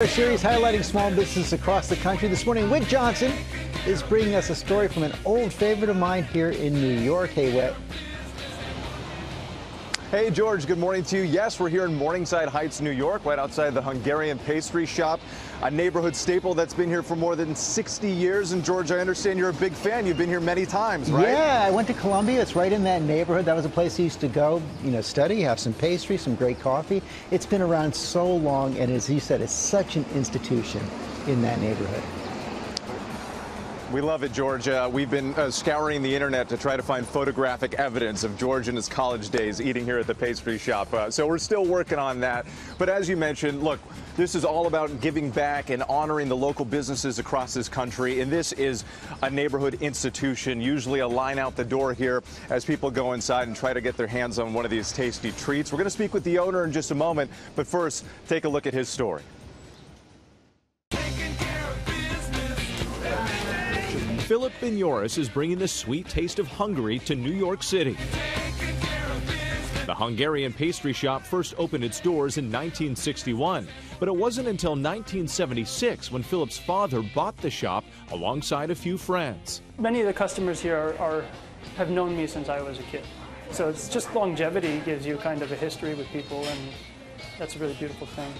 Our series highlighting small business across the country. This morning, Witt Johnson is bringing us a story from an old favorite of mine here in New York. Hey, Witt. Hey, George, good morning to you. Yes, we're here in Morningside Heights, New York, right outside the Hungarian Pastry Shop, a neighborhood staple that's been here for more than 60 years. And, George, I understand you're a big fan. You've been here many times, right? Yeah, I went to Columbia. It's right in that neighborhood. That was a place I used to go, you know, study, have some pastry, some great coffee. It's been around so long, and as you said, it's such an institution in that neighborhood. We love it, George. We've been scouring the internet to try to find photographic evidence of George in his college days eating here at the pastry shop. So we're still working on that. But as you mentioned, look, this is all about giving back and honoring the local businesses across this country. And this is a neighborhood institution, usually a line out the door here as people go inside and try to get their hands on one of these tasty treats. We're going to speak with the owner in just a moment. But first, take a look at his story. Philip Biniors is bringing the sweet taste of Hungary to New York City. The Hungarian Pastry Shop first opened its doors in 1961, but it wasn't until 1976 when Philip's father bought the shop alongside a few friends. Many of the customers here have known me since I was a kid. So it's just longevity gives you kind of a history with people, and that's a really beautiful thing.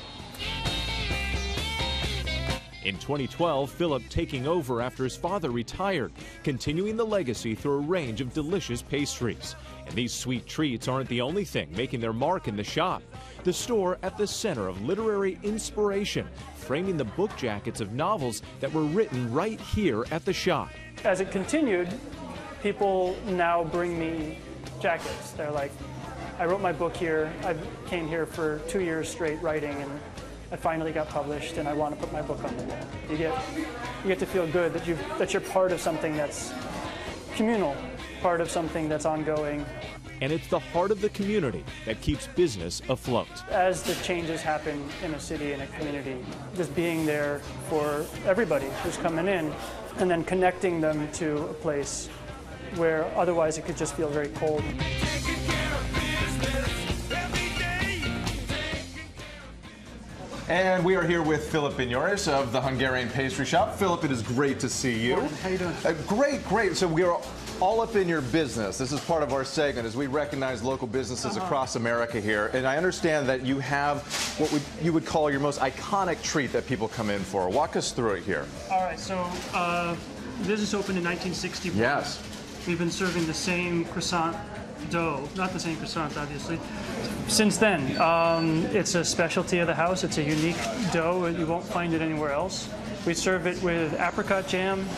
In 2012, Philip, taking over after his father retired, continuing the legacy through a range of delicious pastries. And these sweet treats aren't the only thing making their mark in the shop. The store at the center of literary inspiration, framing the book jackets of novels that were written right here at the shop. As it continued, people now bring me jackets. They're like, I wrote my book here. I came here for 2 years straight writing, and I finally got published, and I want to put my book on the wall. You get to feel good that you're part of something that's communal, part of something that's ongoing. And it's the heart of the community that keeps business afloat. As the changes happen in a city and a community, just being there for everybody who's coming in, and then connecting them to a place where otherwise it could just feel very cold. And we are here with Philip Biniors of the Hungarian Pastry Shop. Philip, it is great to see you. Morning. How you doing? Great, great. So we are all up in your business. This is part of our segment as we recognize local businesses across America here. And I understand that you have what you would call your most iconic treat that people come in for. Walk us through it here. All right, so business opened in 1961. Yes. We've been serving the same croissant dough, not the same croissant, obviously. Since then, it's a specialty of the house. It's a unique dough. You won't find it anywhere else. We serve it with apricot jam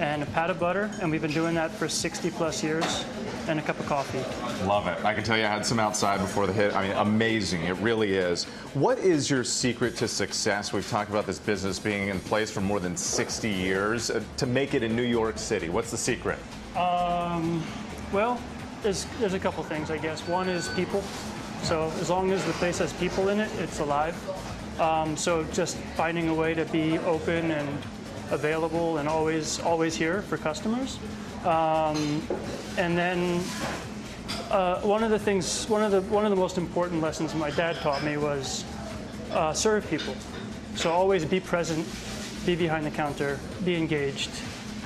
and a pat of butter, and we've been doing that for 60-plus years, and a cup of coffee. Love it. I can tell you I had some outside before the hit. I mean, amazing. It really is. What is your secret to success? We've talked about this business being in place for more than 60 years. To make it in New York City, what's the secret? Well, there's a couple things, I guess. One is people. So as long as the place has people in it, it's alive. So just finding a way to be open and available and always here for customers. And then one of the most important lessons my dad taught me was serve people. So always be present, be behind the counter, be engaged,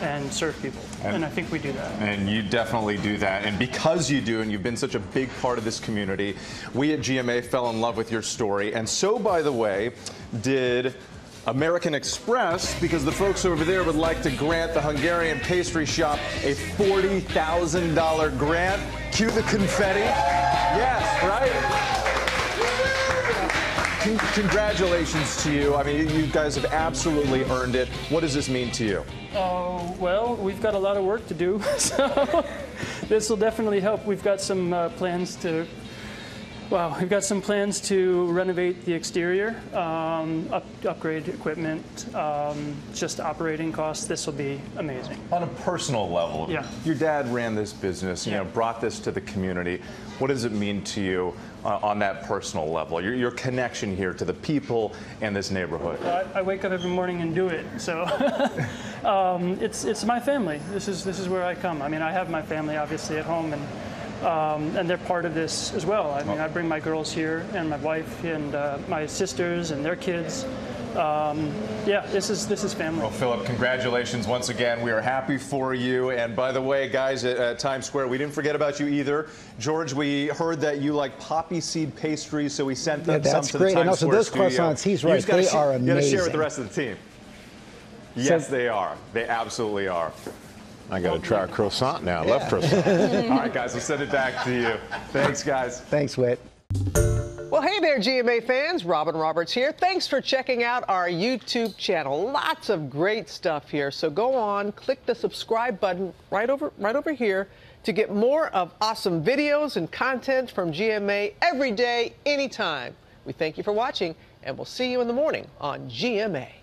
and serve people, and I think we do that. And you definitely do that, and because you do, and you've been such a big part of this community, we at GMA fell in love with your story, and so, by the way, did American Express, because the folks over there would like to grant the Hungarian Pastry Shop a $40,000 grant. Cue the confetti. Yes, right? Congratulations to you. I mean, you guys have absolutely earned it. What does this mean to you? Oh, well, we've got a lot of work to do, so this will definitely help. We've got some plans to, renovate the exterior, upgrade equipment, just operating costs. This will be amazing. On a personal level, yeah. Your dad ran this business, you know, brought this to the community. What does it mean to you on that personal level, your connection here to the people and this neighborhood? I wake up every morning and do it, so it's my family. This is where I come. I mean, I have my family obviously at home, and they're part of this as well. I mean, I bring my girls here and my wife and my sisters and their kids. Yeah, this is family. Well, Philip, congratulations once again. We are happy for you. And by the way, guys at Times Square, we didn't forget about you either. George, we heard that you like poppy seed pastries, so we sent them some to the Times Square studio. And also those croissants, he's right, they are amazing. You got to share with the rest of the team. Yes, they are. They absolutely are. I got to try a croissant now. I love croissant. All right, guys, we'll send it back to you. Thanks, guys. Thanks, Witt. Well, hey there, GMA fans. Robin Roberts here. Thanks for checking out our YouTube channel. Lots of great stuff here. So go on, click the subscribe button right over here to get more of awesome videos and content from GMA every day, anytime. We thank you for watching, and we'll see you in the morning on GMA.